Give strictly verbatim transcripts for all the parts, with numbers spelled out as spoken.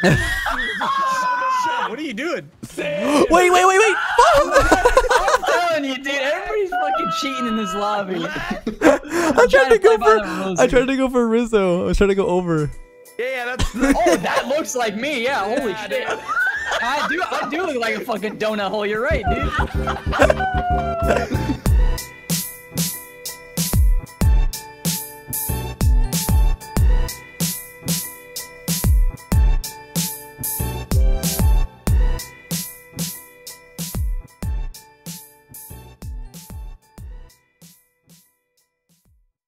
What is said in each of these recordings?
What are you doing? Sam. Wait, wait, wait, wait! I'm telling you, dude, everybody's fucking cheating in this lobby. I tried trying to, to go for. I tried to go for Rizzo. I was trying to go over. Yeah, yeah, that's. Oh, that looks like me. Yeah, holy yeah, shit. Dude. I do. I do look like a fucking donut hole. You're right, dude.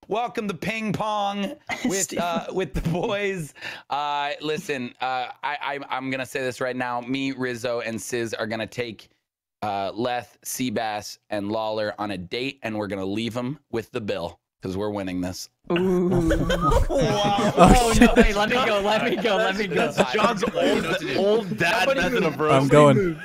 Welcome to Ping Pong with uh, with the boys. Uh, listen, uh, I, I, I'm gonna say this right now. Me, Rizzo, and Sizz are gonna take uh, Leth, Seabass, and Lawler on a date, and we're gonna leave them with the bill because we're winning this. Ooh. Wow. Oh no! Wait, let me go. Let me go. Let me go. That's John's old, old dad method of roasting. I'm going.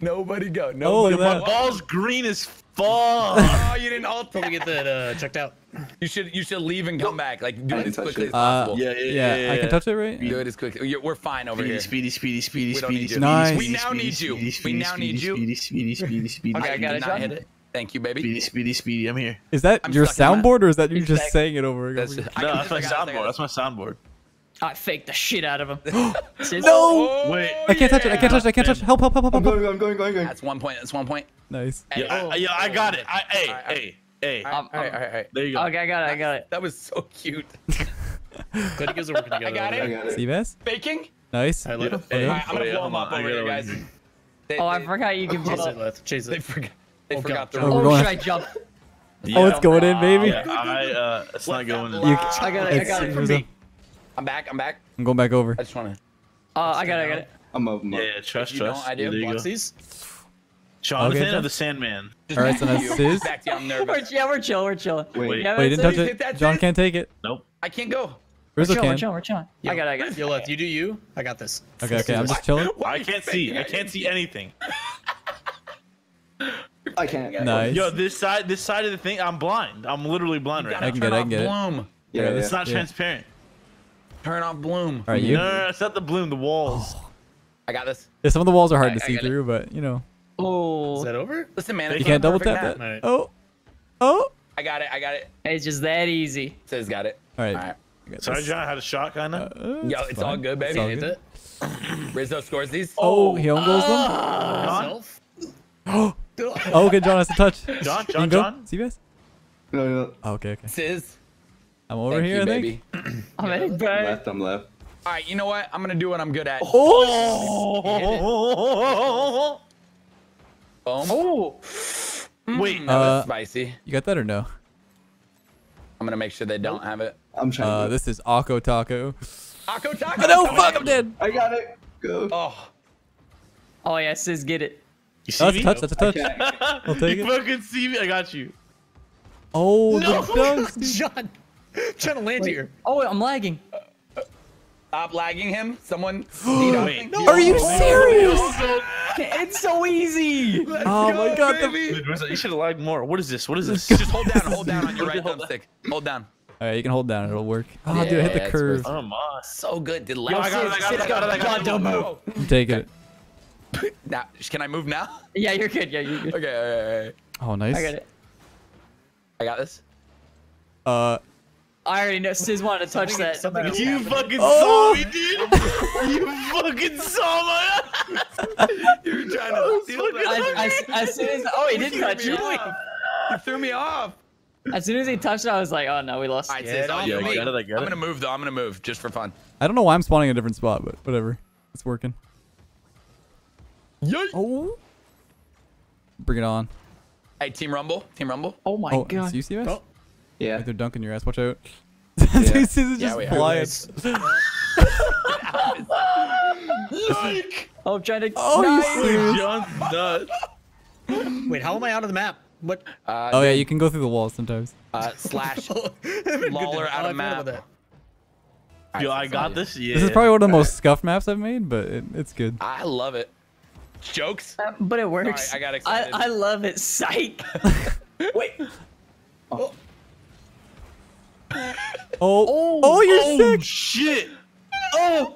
Nobody go. Nobody. Oh, my ball's green as. Fuck! Oh, you didn't ult till we get that uh, checked out. You should you should leave and come back. Like do it as quickly it. as possible. Uh, yeah, yeah, yeah, yeah, yeah. I can touch it, right? Do it as quickly. We're fine over speedy, here. Speedy, speedy, speedy, we speedy, speedy. Nice. We now need you. Speedy, speedy, we now need you. Speedy, speedy, speedy, speedy. Okay, I got it. Hit it. Thank you, baby. Speedy, speedy, speedy. I'm here. Is that I'm your soundboard, or is that you exactly. just saying it over again? That's, no, that's my soundboard. That's my soundboard. I faked the shit out of him. No! Oh, wait. I can't yeah. touch it. I can't touch it. I can't touch it. Help, help, help, help, help. I'm going, I'm going, going, going. That's one point. That's one point. Nice. Hey. Yeah, oh, I, yeah, I got it. I, hey, right, hey, hey. All right, all right, all right. There you go. Okay, I got it. I got it. That was so cute. Glad you guys are working together. I got it. I got it. Seabass? Baking? Nice. All right, hey, I'm going to blow them up over here, guys. They, oh, they, I forgot you can blow up. Chase it. They forgot, they oh, forgot the rules. Oh, should I jump? Yeah. Oh, it's going in, baby. It's not going in. I got it. I got it for me. I'm back. I'm back. I'm going back over. I just want to. Uh, I got it. I got it. I'm up. Yeah, yeah, trust, you trust. Know, I do. Yeah, watch these. Jonathan okay, of the Sandman. All right, so that's Sizz. We're, yeah, we're chill. We're chill. Wait, yeah, wait, didn't touch it. it. John can't take it. Nope. I can't go. Rizzo we're, chill, can. we're chill. We're chilling. Yeah. I got it. I got it. Yo, look, you do you. I got this. Okay, okay. I'm just chilling. I can't see. I can't see anything. I can't. Nice. Yo, this side, this side of the thing, I'm blind. I'm literally blind right now. I can get it. I can get it. Yeah, it's not transparent. Turn off bloom. All right, you. No, no, no, it's not the bloom. The walls. Oh. I got this. Yeah, some of the walls are hard right, to see through, but you know. Oh. Is that over? Listen, man. You can't double tap that. Right. Oh. Oh. I got it. I got it. It's just that easy. Sizz got it. All right. All right. Sorry, John. I had a shot, kind of. Uh, Yo, it's, it's all good, baby. All good. Rizzo scores these. Oh, he own goals uh, them. Oh. Oh, okay, John has to touch. John, John, John. See you guys? No, no. Oh, okay, okay. Sizz. I'm over Thank here, you, I think. Baby. I'm, yeah, I'm left, I'm left. All right, you know what? I'm gonna do what I'm good at. Oh! Oh! Wait, that was spicy. You got that or no? I'm gonna make sure they don't have it. I'm trying. Uh, to this is Akko Taco. Akko Taco. Oh, no, fuck! I'm dead. I got it. Go. Oh. Oh yeah, Sizz, get it. You see that's me? a touch. That's a touch. I'll take you it. You fucking see me? I got you. Oh, no, dunks, John. Trying to land Wait. here. Oh, I'm lagging. Stop lagging him. Someone. Wait, no. Are you serious? It's so easy. Let's oh go, my god. Baby. The... You should have lagged more. What is this? What is this? Just hold down. Hold down on your right thumbstick. Hold down. All right, you can hold down. It'll work. Oh, yeah, dude, I hit the curve. Come on. So good. Did lag. Take it. Now, can I move now? Yeah, you're good. Yeah, you're good. Okay. All right, all right. Oh, nice. I got it. I got this. Uh. I already know Sizz wanted to touch something, that. Something you happening. fucking oh. saw me, dude! You fucking saw my ass! You were trying to steal that. As soon as oh, he did touch it. He threw me off. As soon as he touched it, I was like, oh no, we lost. All right, Sizz, yeah, me. Got it, I got it. I'm gonna move though. I'm gonna move just for fun. I don't know why I'm spawning a different spot, but whatever, it's working. Yay. Oh. Bring it on. Hey, Team Rumble. Team Rumble. Oh my oh, god. Do you see us? Oh. Yeah. Like they're dunking your ass. Watch out. Yeah. Sizz is just yeah, blind. Like, oh, I'm trying to. Oh, nice. John's nuts. Wait, how am I out of the map? What? Uh, oh, yeah, you can go through the walls sometimes. Uh, slash Lawler out of map. Right, Yo, I got this. Yeah. This is probably one of the most scuffed maps I've made, but it, it's good. I love it. Jokes? Uh, but it works. Sorry, I got excited. I, I love it. Psych. Wait. Oh. Oh. Oh, oh, you're oh, sick! Shit! No!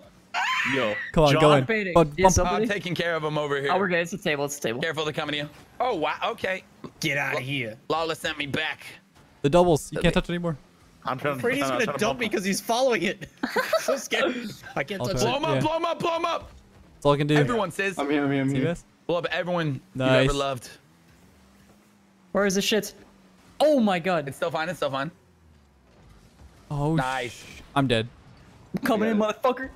Yo. Come on, John, go in. Baiting. Bump, bump. I'm taking care of him over here. Oh, we're good. It's a table. It's a table. Careful to coming to you. Oh, wow. Okay. Get out of here. Lawler sent me back. The doubles. You okay. can't touch anymore. I'm trying I'm afraid to, he's going to dump me because he's following it. So scared. I can't I'll touch blow it. Blow him up. Yeah. Blow him up. Blow him up. That's all I can do. Everyone says. I'm here. I'm here. I'm here. Blow up everyone nice. you ever loved. Where is the shit? Oh, my God. It's still fine. It's still fine. Oh, nice. I'm dead. I'm coming yeah. in, motherfucker.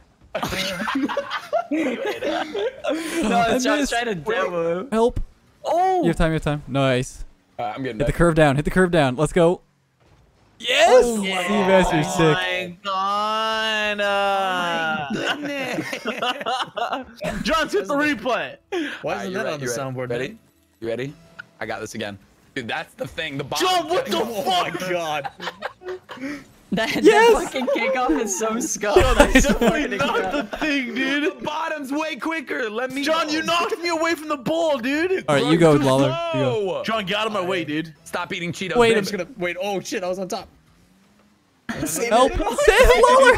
No, it's just trying to demo. Help. Oh. You have time, you have time. Nice. All right, I'm getting Hit back. the curve down. Hit the curve down. Let's go. Yes. Oh, yeah. Seabass, you're sick. My God. Uh, oh, my goodness. John's hit the replay. Why isn't that on the soundboard? Ready? You ready? I got this again. Dude, that's the thing. The bomb. John, what the fuck? Oh, my God. That, yes! that fucking kickoff is so scuffed. Yo, that's definitely not the thing, dude. The bottom's way quicker. Let me. John, know. you knocked me away from the ball, dude. All right, you go, Lawler. You go. John, get out of my right. way, dude. Stop eating Cheetos. Wait, I'm just gonna wait. Oh shit, I was on top. Save Lawler. Save Lawler.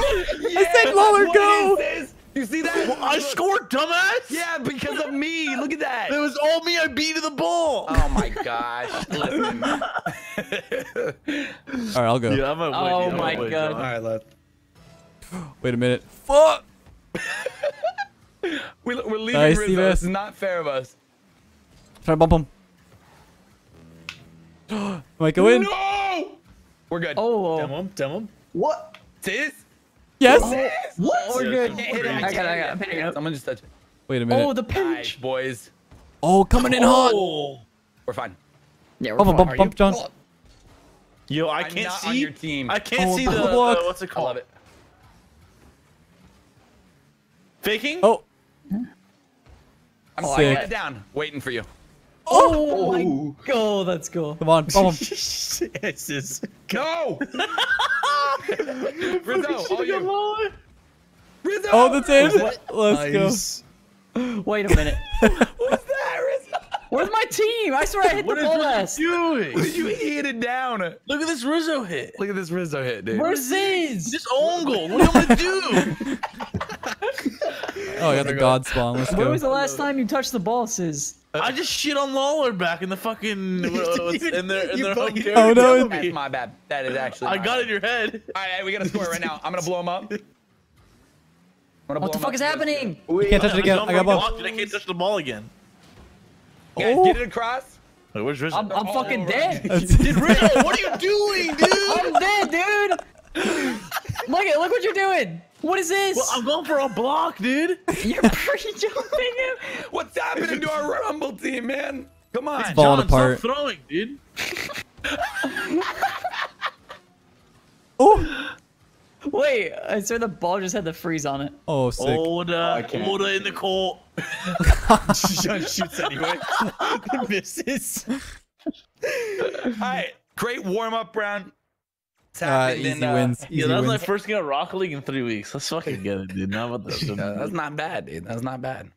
I said Lawler, go. You see that? Well, I scored, dumbass! Yeah, because of me. Look at that. It was all me. I beat the ball. Oh my gosh. Listen. Alright, I'll go. Yeah, I'm a oh I'm my a god. Alright, left. Wait a minute. Fuck! we're, we're leaving nice, Rizzo. It's not fair of us. Try to bump him. I might go in. No! We're good. Oh, Demo him. Demo him. What? Sis? Yes. Oh, what? We're good. I got it. I got it. I'm gonna just touch it. Wait a minute. Oh, the pinch, boys. Oh, coming in hot. Oh. We're fine. Yeah, we're bump, fine. Bump, bump, John. Yo, I I'm can't not see. On your team. I can't oh, see the, the, the what's it called? I love it. Faking? Oh. I'm oh, sick. I got it down. Waiting for you. Oh, oh my God, that's cool. Come on, come on. It's just go. Rizzo, all you. Rizzo. Oh, that's it. Let's nice. go. Wait a minute. What's that, Rizzo? Where's my team? I swear I hit what the ball last. What are you doing? You hit it down. Look at this Rizzo hit. Look at this Rizzo hit, dude. Where's Sizz? This own goal. What do I do? Oh, I got the God spawn. Let's go. When was the last time you touched the ball, Sizz? I just shit on Lawler back in the fucking uh, in their in their home territory. Oh no, that's my bad. That is actually. I got in your head. All right, we gotta score right now. I'm gonna blow him up. What the fuck is happening? We can't touch it again. I got blocked. I can't touch the ball again. Oh. Get it across. Wait, where's Rizzo? I'm, I'm fucking over. dead. Dude, Rizzo, what are you doing, dude? I'm dead, dude. Look at look what you're doing. What is this? Well, I'm going for a block, dude. You're pre-jumping him. What's happening to our Rumble team, man? Come on, it's falling John, apart. Stop throwing, dude. Oh. Wait, I swear the ball just had the freeze on it. Oh, sick. Older, oh, older in the court. John shoots anyway. Misses. All right, great warm-up round. Uh, easy then, uh, wins. Easy yeah, that was wins. my first game at Rocket League in three weeks. Let's fucking get it, dude. Not about that. No, that's not bad, dude. That's not bad.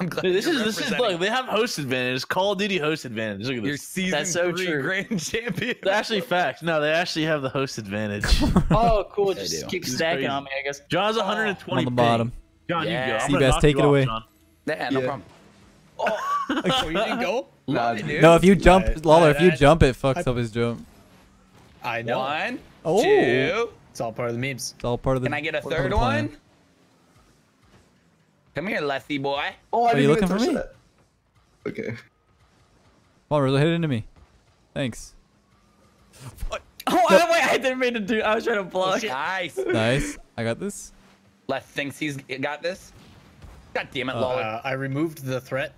I'm glad dude, this is this is look. They have host advantage. Call of Duty host advantage. Look at this. Your season that's so three true. Grand Champion. That's actually facts. No, they actually have the host advantage. Oh, cool. Just they keep this stacking on me, I guess. John's one hundred twenty. On the bottom. John, yeah. you go. Seabass, take it off, away. John. Yeah, no yeah. problem. Oh, oh, you didn't go? No, dude. No, if you jump, yeah, Lawler, if you jump, it fucks up his jump. I know. One, oh. two. It's all part of the memes. It's all part of the. Can I get a third one? Come here, Lethy boy. Oh, I Are you looking for me? That. Okay. Come on, Rizzo, hit it into me. Thanks. What? Oh, no. Wait, I didn't mean to do. I was trying to block. Nice. Nice. I got this. Leth thinks he's got this. God damn it, uh, Lawler. Uh, I removed the threat.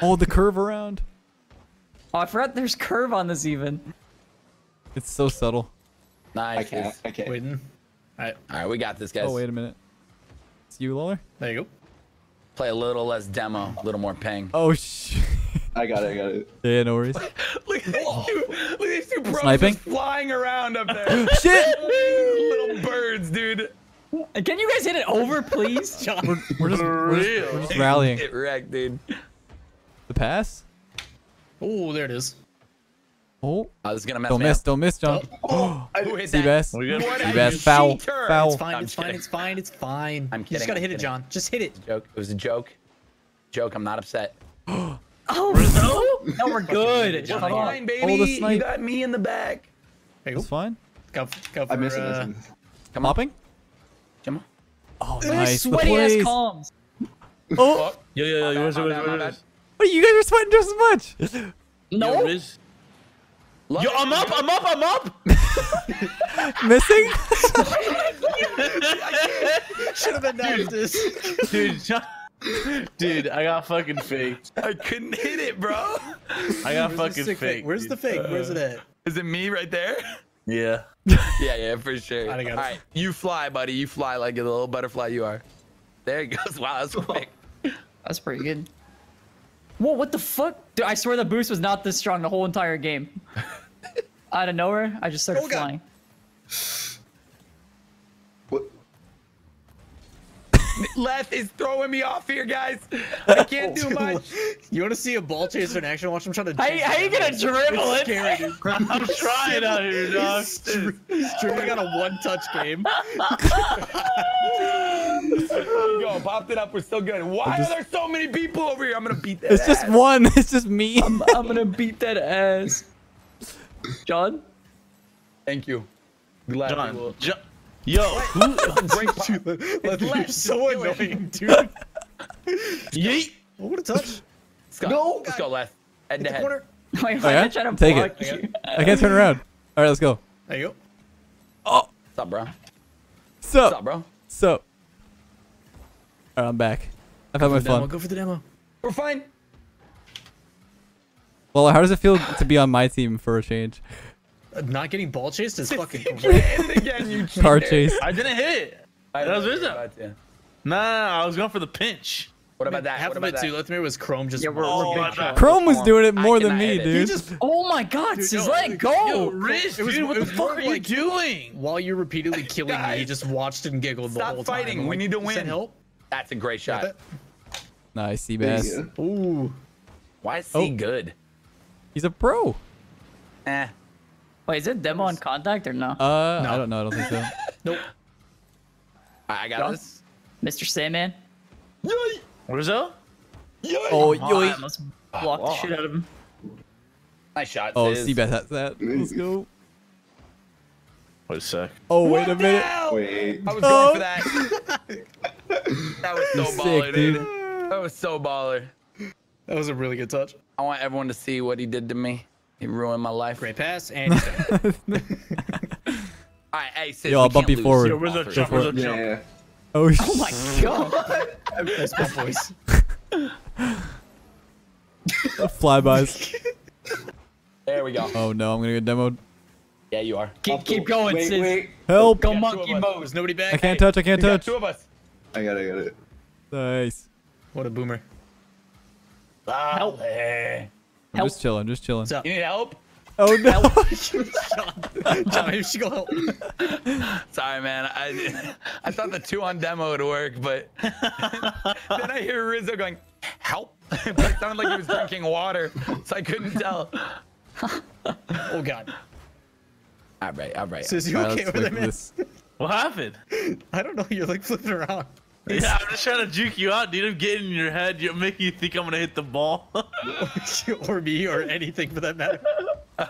Oh, the curve around. Oh, I forgot there's curve on this even. It's so subtle. Nice. I can't. I can't. Waiting. All right. All right, we got this, guys. Oh, wait a minute. It's you, Lawler. There you go. Play a little less demo, a little more ping. Oh, shit. I got it. I got it. Yeah, no worries. Look at oh. these two, look at these two pros Sniping? just flying around up there. Shit. Little birds, dude. Can you guys hit it over, please? John? We're, we're, just, we're, just, we're just rallying. Get wrecked, dude. The pass? Oh, there it is. Oh, oh, this is gonna mess. Don't me miss, up. Don't miss, John. Oh, oh. Who hit that? Seabass, foul, foul. It's fine, no, it's fine, kidding. it's fine, it's fine. I'm kidding. You just gotta I'm hit kidding. it, John. Just hit it. It was a joke. It was a joke. Joke. I'm not upset. Oh, Rizzo? No, we're good. John, fine, baby. Oh, the you got me in the back. Hey, it's fine. Go, go for, I'm missing uh, this. Come hopping. Come on. Oh, it nice. Sweaty the plays. ass columns. Oh. Yo, yo, yo. What? You guys are sweating just as much. No. Yo, I'm up, I'm up, I'm up! Missing? Should have announced this. Dude, John, dude, I got fucking faked. I couldn't hit it, bro. I got Where's fucking faked. Where's dude. the fake? Where's it at? Is it me right there? Yeah. Yeah, yeah, for sure. All right, you fly, buddy. You fly like a little butterfly you are. There it goes. Wow, that's quick. That's pretty good. Whoa, what the fuck? Dude, I swear the boost was not this strong the whole entire game. Out of nowhere, I just started oh, flying. What? Leth is throwing me off here, guys. I can't do much. You want to see a ball chaser in action? Watch, I'm trying to. How, how you gonna dribble it? Scary, I'm trying out here, dog. He's dribbling on a one-touch game. Yo, popped it up. We're still good. Why just, are there so many people over here? I'm gonna beat that. It's ass. just one. It's just me. I'm, I'm gonna beat that ass. John, thank you. Glad John, you John. yo, who? You're so annoying, dude. Yeet. Oh, what a touch. Let's go. No, let's go left. Head to head. Corner. Wait, right. to Take it. You. I can't turn around. All right, let's go. There you go. Oh, what's up, bro? So, what's up, bro? So, all right, I'm back. I've go had my fun. Demo. Go for the demo. We're fine. Well, how does it feel to be on my team for a change? Not getting ball chased is fucking great. Car chase. I didn't hit it. I that was Rizzo. Nah, I was going for the pinch. What about that? Half of it too. Left me was Chrome just. Yeah, we're, oh, we're Chrome. Chrome was doing it more than me, dude. Just, oh my God, dude, Sizz, no, let it go. Yo, Riz, dude, dude, what the fuck are you like, doing? While you repeatedly killing me, you just watched and giggled Stop the whole fighting. time. Stop fighting. We need to win. That help? That's a great shot. Nice, Seabass. Ooh. Why is he good? He's a pro. Eh. Wait, is it demo on contact or no? Uh, no. I don't know. I don't think so. Nope. I got John? this. Mister Sandman. Yoy! Rizzo? Yoy! Oh, yoy! Let's block oh, the shit out of him. Nice shot. Oh, Seabass has that. Let's go. Wait a sec. Oh, wait what a minute. Wait. I was oh. going for that. That was so Sick, baller, dude. dude. That was so baller. That was a really good touch. I want everyone to see what he did to me. He ruined my life. Great pass and. All right, hey, Sizz, yo, I'll bump you forward. Yo, where's our jump? Where's our jump? Yeah. Oh, oh my God! That's my voice. Flybys. There we go. Oh no, I'm gonna get demoed. Yeah, you are. Keep I'll keep go. going, wait, Sizz. Wait. Help! Go monkey moves. Nobody back. I can't touch. I can't we touch. Got two of us. I got it. I got it. Nice. What a boomer. Help. I'm help. just chilling, just chilling. You need help? Oh no! Help. John, John, maybe you should go help. Sorry, man. I I thought the two on demo would work, but then I hear Rizzo going, "Help!" It sounded like he was drinking water, so I couldn't tell. Oh God! All right, all right. So is you all okay right, with this? What happened? I don't know. You're like flipping around. Yeah, I'm just trying to juke you out, dude. I'm getting in your head. You're making you think I'm gonna hit the ball. Or me, or anything for that matter. Wait,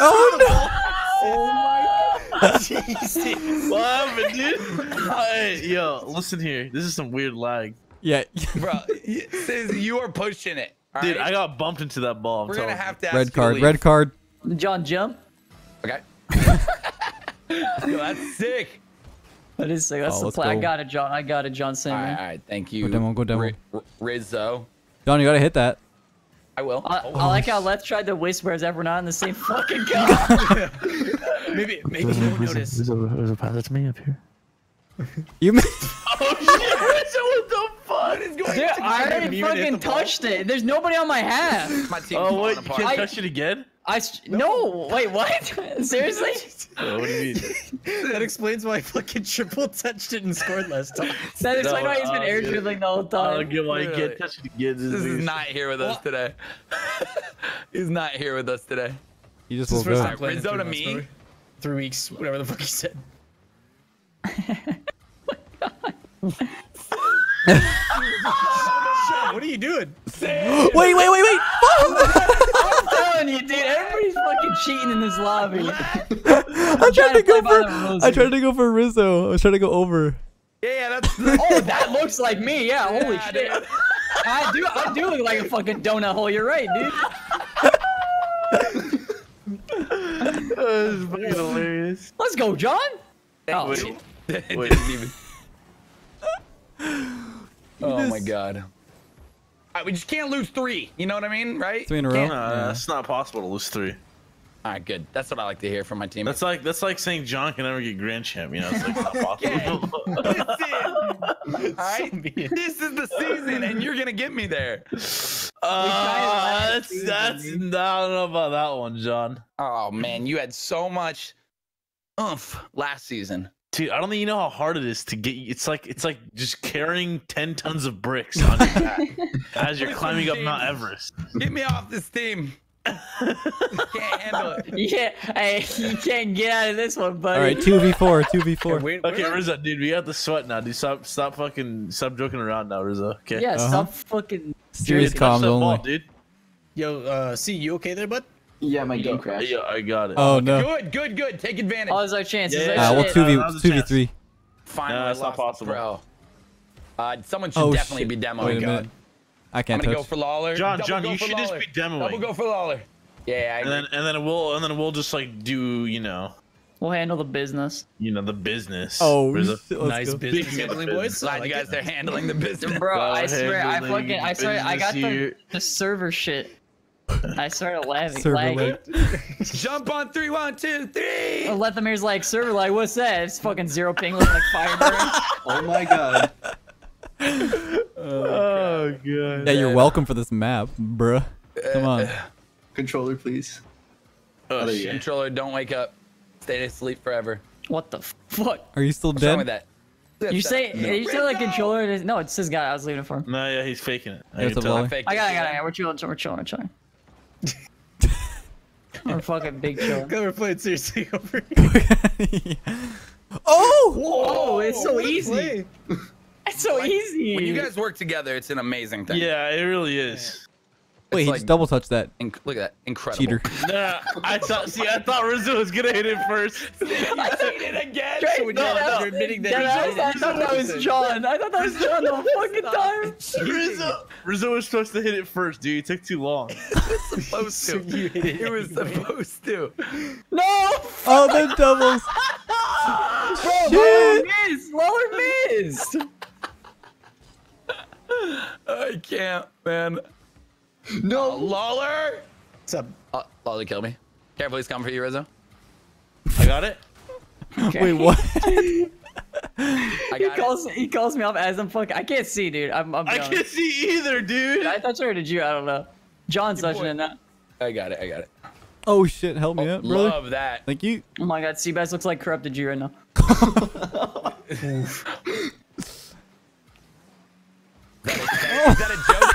oh no! Oh my God. Jesus. What happened, dude? Hey, yo, listen here. This is some weird lag. Yeah. Bro, Sizz, you are pushing it. All dude, right? I got bumped into that ball. I'm We're gonna have to ask Red card, red card. John, jump. Okay. Yo, that's sick. That is sick. That's oh, the play. Go. I got it, John. I got it, John Sandman. All right, all right, thank you. Go demo, go demo. Rizzo. John, you gotta hit that. I will. I, oh, I like how Leth tried to whisper as if we're not in the same fucking gun. Maybe, maybe Rizzo, you won't Rizzo, notice. Rizzo, Rizzo, that's me up here. You missed. Oh shit, Rizzo, what the fuck is going on? Dude, I already fucking touched it. There's nobody on my half. My team oh, wait, you can't touch it again? I no. no, wait, what? Seriously? No, what do you mean? That explains why I fucking triple touched it and scored last time. That explains no, why he's been air dribbling the whole time. I don't get why you can't touch it again. This is these. not here with us what? today. He's not here with us today. You just will go. Rizzo to me. Months, Three weeks, whatever the fuck he said. Oh my god. What are you doing? Sam. Wait, wait, wait, wait! I'm telling you, dude, everybody's fucking cheating in this lobby. I tried to go for I tried to go for Rizzo. I was trying to go over. Yeah, yeah, that's. Oh, that looks like me. Yeah, yeah holy shit. Dude. I do, I do look like a fucking donut hole. You're right, dude. That was fucking hilarious. Let's go, John. Oh, wait, wait, didn't even. Oh just... my god. Right, we just can't lose three. You know what I mean, right? Three in a row. No, yeah. It's not possible to lose three. All right, good. That's what I like to hear from my team. That's like that's like saying John can never get Grand Champ. You know, it's like not possible. This is, all right, this is the season, and you're gonna get me there. Uh, that's season, that's. Dude. I don't know about that one, John. Oh man, you had so much oomph last season. Dude, I don't think you know how hard it is to get. It's like it's like just carrying ten tons of bricks on your back as you're climbing up Mount Everest. Get me off this team. Can't handle it. Yeah, hey, you can't get out of this one, buddy. All right, two v four, two v four. Okay, okay Rizzo, dude, we got the sweat now. Dude, stop, stop fucking, stop joking around now, Rizzo. Okay. Yeah, uh -huh. stop fucking. Serious comms only, ball, dude. Yo, uh, see, you okay there, bud? Yeah, my game crashed. Yeah, I got it. Oh no! Good, good, good. Take advantage. Oh, there's our chance. Yeah, yeah. Uh, well, two v uh, two v three. Finally, no, that's not possible, bro. Uh, someone should oh, definitely shit. be demoing. Wait a minute. I can't. I'm gonna touch. go for Lawler. John, Double John, you should Lawler. just be demoing. Double go for Lawler. Yeah, I agree. And then and then we'll and then we'll just like do you know. We'll handle the business. You know the business. Oh, a, nice business, handling boys. Glad like you guys it. are handling the business, bro. Well, I swear, I fucking, I swear, I got the the server shit. I started laughing. Like, jump on three, one, two, three. Oh, Lethemir's like server, like what's that? It's fucking zero ping with like fire burn. Oh my god. Oh, oh god. god. Yeah, you're welcome for this map, bruh. Come on. Uh, controller, please. Oh, shit. Controller, don't wake up. Stay asleep forever. What the fuck? Are you still what's dead? Wrong with that? You say no. you say like controller? Is, no, it's his guy. I was leaving for him. No, yeah, he's faking it. I, I got, I got, it, I got it. We're chilling, we're chilling, we're chilling. We're fucking big show. We're playing seriously over here. Yeah. Oh! Whoa! It's so easy. It's so like, easy. When you guys work together, it's an amazing thing. Yeah, it really is. Wait, it's he like, just double touched that. Look at that, incredible. Cheater. Nah, I thought. See, I thought Rizzo was gonna hit it first. I hit it again. So no, no. You're admitting that. Yeah, he I, I thought that was John. I thought that was John the whole fucking time. Rizzo, Rizzo was supposed to hit it first, dude. It took too long. It was supposed to. You hit it. It was supposed to. No. Oh, the doubles. Bro, Lawler missed. Lawler missed. I can't, man. No, uh, Lawler! What's up? Uh, Lawler killed me. Careful, he's coming for you, Rizzo. I got it. Wait, what? I got he, calls, it. he calls me off as I'm fucking. I can't see, dude. I'm, I'm I can't see either, dude. I thought you did you. I don't know. John's touching it now. I got it. I got it. Oh, shit. Help me oh, up, bro. Love that. Thank you. Oh, my God. Seabass looks like corrupted you right now. Is that a, is that a joke?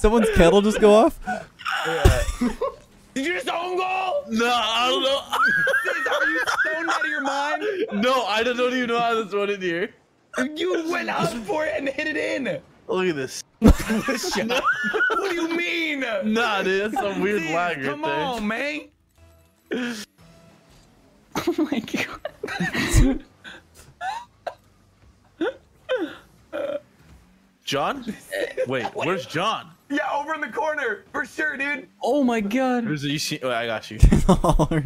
Someone's kettle just go off? Yeah. Did you just own goal? No, I don't know. Are you stoned out of your mind? No, I don't even know how this went in here. You went out for it and hit it in. Look at this. What do you mean? Nah, dude, that's some weird lag right there. Come on, man. Oh my god. John? Wait, where's John? Yeah, over in the corner, for sure, dude. Oh my god. Where's the, you see, wait, I got you. Oh, I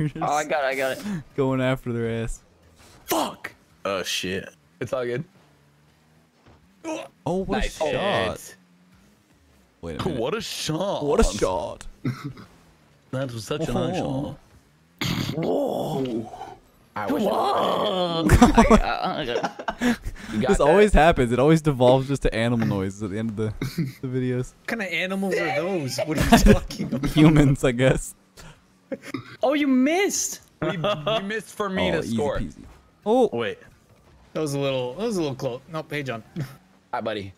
got it, I got it. Going after their ass. Fuck! Oh shit. It's all good. Oh, what nice a shot. Shit. Wait a minute. What a shot. What a shot. That was such oh. a nice shot. Whoa. I wish I This that? always happens. It always devolves just to animal noises at the end of the, the videos. What kind of animals are those? What are you talking about? Humans, I guess. Oh, you missed. You, you missed for me oh, to score. Peasy. Oh wait, that was a little. That was a little close. No, hey John. Hi, buddy.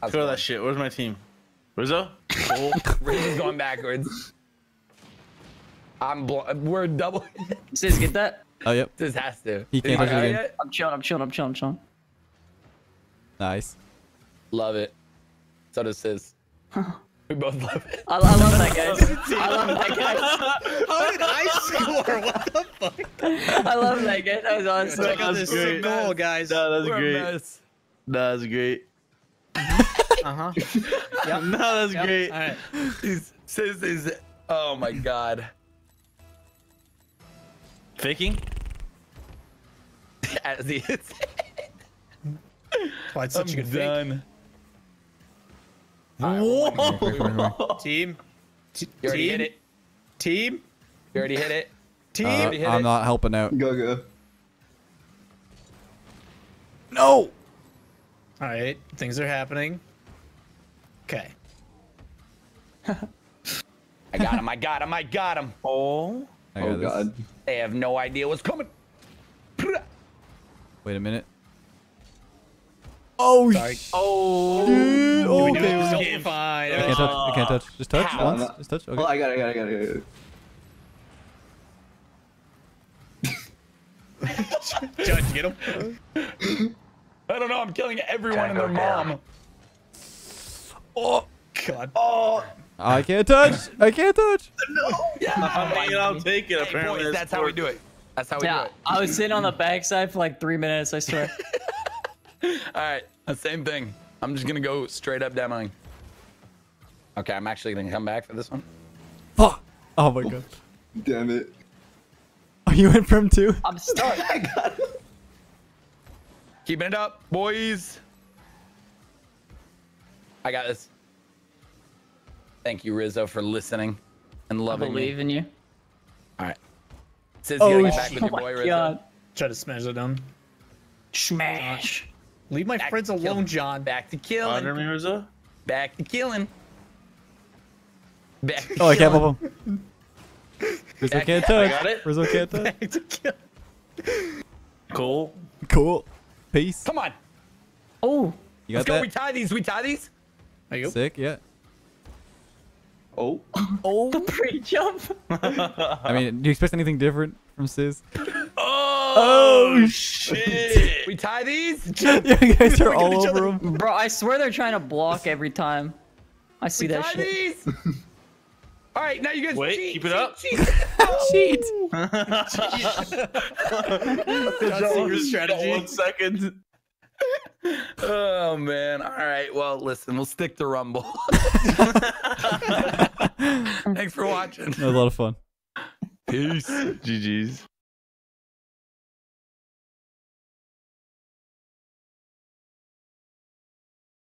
How's Throw going? that shit. Where's my team? Rizzo? Oh, Rizzo's going backwards. I'm. Bl we're double. Sizz, get that? Oh yep. Sizz has to. He can't touch it again. Yet? I'm chilling. I'm chilling. I'm chilling. I'm chilling. Nice. Love it. So does Sizz. Huh. We both love it. I, I love that guy. I love that guy. How did I score? What the fuck? I love that guy. That was awesome. Check out this goal, guys. No, that's great. No, that's great. Uh huh. Yep. No, that's yep. great. All right. He's, Sizz is. Oh my god. Faking? As he is. Oh, it's such I'm a good done. Right, Whoa! Come here, come here, come here. Team, T you already team? hit it. Team, you already hit it. Team, uh, already hit I'm it. not helping out. Go go. No. All right, things are happening. Okay. I got him! I got him! I got him! Oh! I got oh God! This. They have no idea what's coming. Wait a minute. Oh, Sorry. oh, dude. Oh, okay. Can't touch. I can't touch. Just touch How? once. Just touch. Okay. Well, I got it. I got it. I got it. Judge, get him. I don't know. I'm killing everyone and their mom. Down. Oh God. Oh. I can't touch. I can't touch. No. Yeah. I mean, I'll take it. Hey, apparently, boys, that's how we do it. That's how we yeah, do it. I was sitting on the backside for like three minutes. I swear. All right, same thing. I'm just gonna go straight up demoing. Okay, I'm actually gonna come back for this one. Fuck! Oh. oh my god! Damn it! Are oh, you in from two? I'm stuck. I got it. Keeping it up, boys. I got this. Thank you, Rizzo, for listening and loving me. I believe me. in you. All right. Sizz, oh, you gotta get back with your boy, Rizzo. God. Try to smash it down. Smash. Leave my back friends alone, killing. John. Back to killing. Me, back to killing. Back to oh, killing. I can't bump him. Rizzo can't touch. Rizzo can't touch. Back to kill. Cool. Cool. Peace. Come on. Oh. You got Let's that. go. We tie these. We tie these. There you go. Sick, yeah. Oh. Oh. The pre-jump. I mean, do you expect anything different from Sizz? Oh shit! We tie these? You guys are all over them. Bro, I swear they're trying to block every time. I see we that tie shit. These? All right, now you guys Wait, cheat. Keep it up. Cheat. cheat. That's your strategy. One second. Oh man! All right. Well, listen. We'll stick to Rumble. Thanks for watching. That was a lot of fun. Peace. G G's.